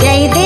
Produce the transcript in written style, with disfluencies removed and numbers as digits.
जय देव।